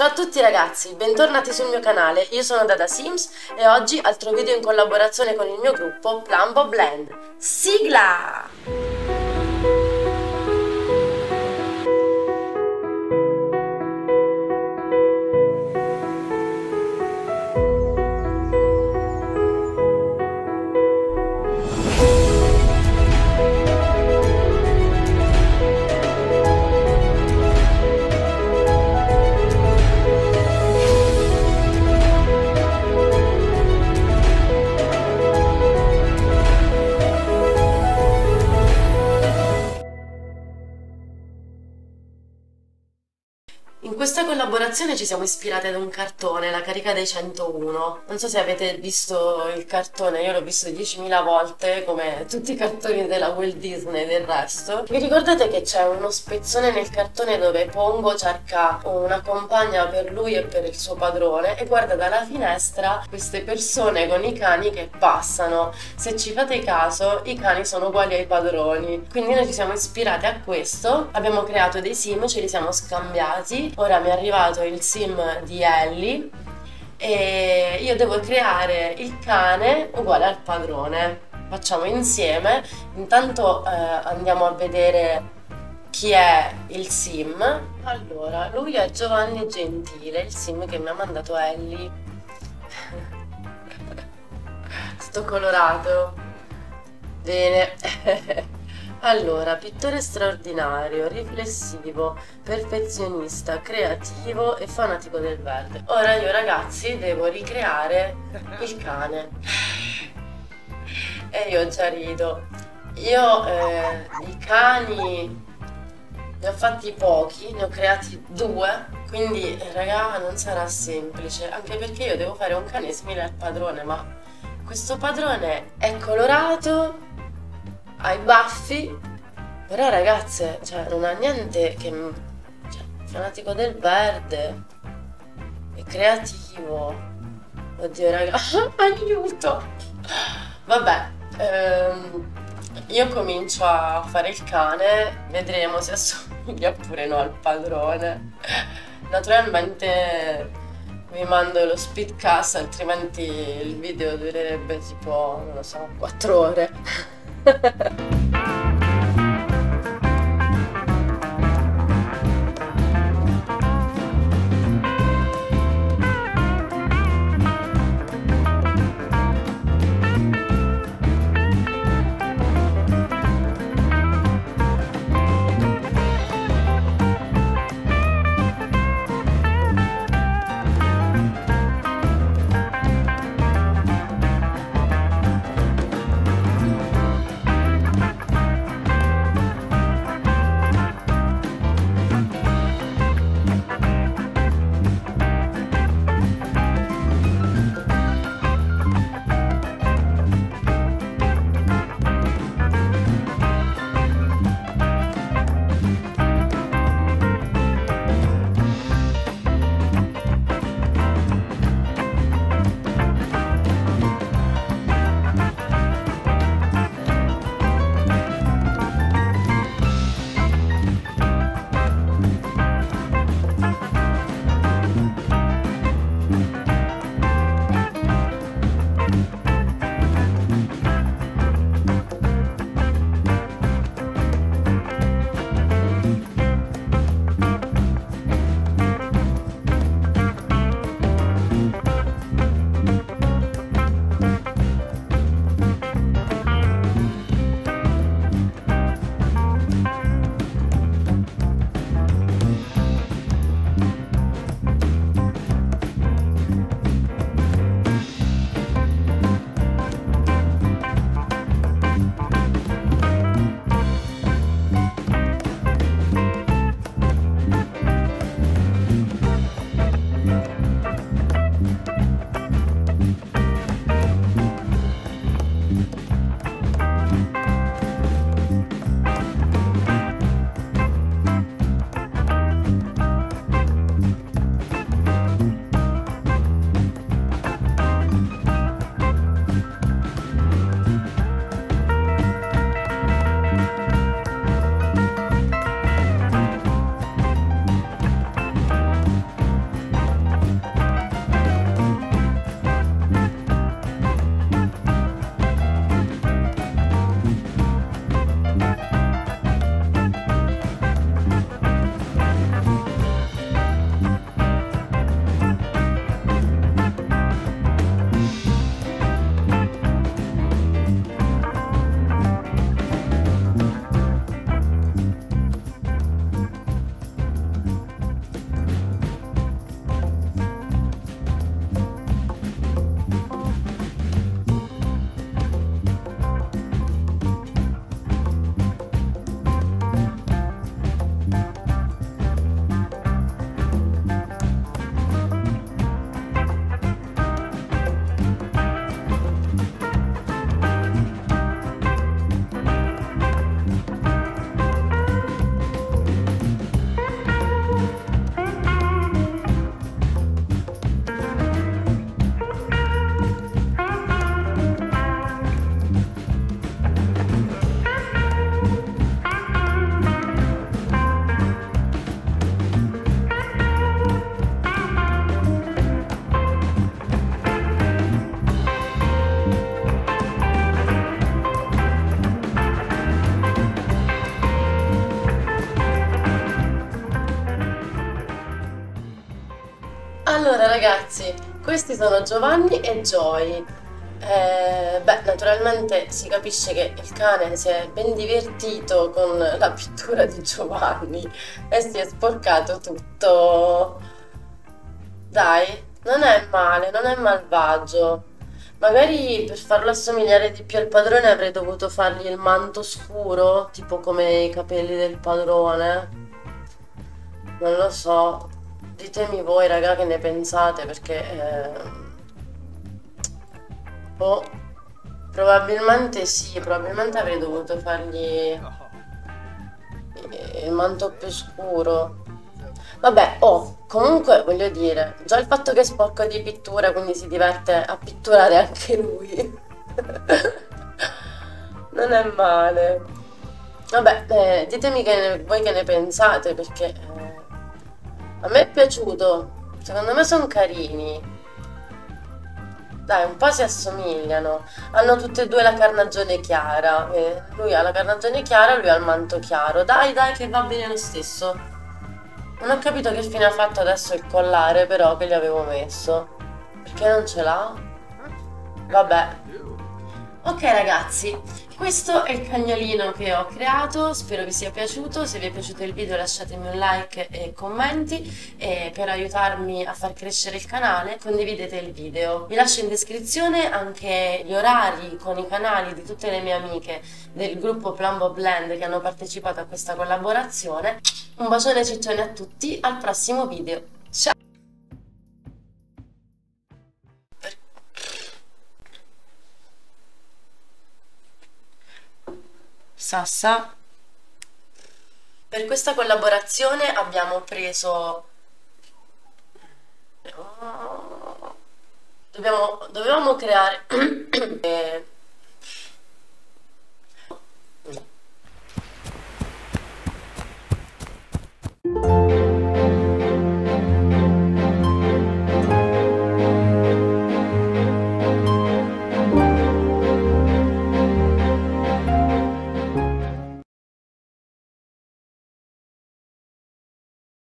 Ciao a tutti ragazzi, bentornati sul mio canale, io sono Dada Sims e oggi altro video in collaborazione con il mio gruppo Plumbo Blend. Sigla! In questa collaborazione ci siamo ispirate ad un cartone, La carica dei 101. Non so se avete visto il cartone, io l'ho visto 10.000 volte, come tutti i cartoni della Walt Disney del resto. Vi ricordate che c'è uno spezzone nel cartone dove Pongo cerca una compagna per lui e per il suo padrone e guarda dalla finestra queste persone con i cani che passano. Se ci fate caso, i cani sono uguali ai padroni. Quindi noi ci siamo ispirate a questo, abbiamo creato dei sim, ce li siamo scambiati. Ora mi è arrivato il sim di Ellie e io devo creare il cane uguale al padrone. Facciamo insieme, intanto andiamo a vedere chi è il sim. Allora, lui è Giovanni Gentile, il sim che mi ha mandato Ellie. Tutto colorato. Bene. Allora, pittore straordinario, riflessivo, perfezionista, creativo e fanatico del verde. Ora io ragazzi devo ricreare il cane. E io già rido. Io i cani ne ho fatti pochi, ne ho creati 2. Quindi raga, non sarà semplice. Anche perché io devo fare un cane simile al padrone. Ma questo padrone è colorato, ha i baffi, però ragazze, cioè, non ha niente che... Cioè, fanatico del verde, è creativo. Oddio raga, aiuto! Vabbè, io comincio a fare il cane, vedremo se assomiglia oppure no al padrone. Naturalmente vi mando lo speedcast, altrimenti il video durerebbe tipo, non lo so, 4 ore. Allora ragazzi, questi sono Giovanni e Joy. Beh, naturalmente si capisce che il cane si è ben divertito con la pittura di Giovanni e si è sporcato tutto. Dai, non è male, non è malvagio. Magari per farlo assomigliare di più al padrone avrei dovuto fargli il manto scuro, tipo come i capelli del padrone. Non lo so, ditemi voi raga che ne pensate, perché boh, probabilmente sì, probabilmente avrei dovuto fargli il manto più scuro. Vabbè, oh, comunque voglio dire, già il fatto che è sporco di pittura, quindi si diverte a pitturare anche lui. Non è male. Vabbè, ditemi voi che ne pensate, perché a me è piaciuto. Secondo me sono carini. Dai, un po' si assomigliano. Hanno tutte e due la carnagione chiara. Lui ha la carnagione chiara, lui ha il manto chiaro. Dai, dai, che va bene lo stesso. Non ho capito che fine ha fatto adesso il collare, però, che gli avevo messo. Perché non ce l'ha? Vabbè. Ok ragazzi, questo è il cagnolino che ho creato, spero vi sia piaciuto. Se vi è piaciuto il video lasciatemi un like e commenti, e per aiutarmi a far crescere il canale condividete il video. Vi lascio in descrizione anche gli orari con i canali di tutte le mie amiche del gruppo Plumbo Blend che hanno partecipato a questa collaborazione. Un bacione ciccione a tutti, al prossimo video, ciao! Sassa. Per questa collaborazione abbiamo preso... Dovevamo creare...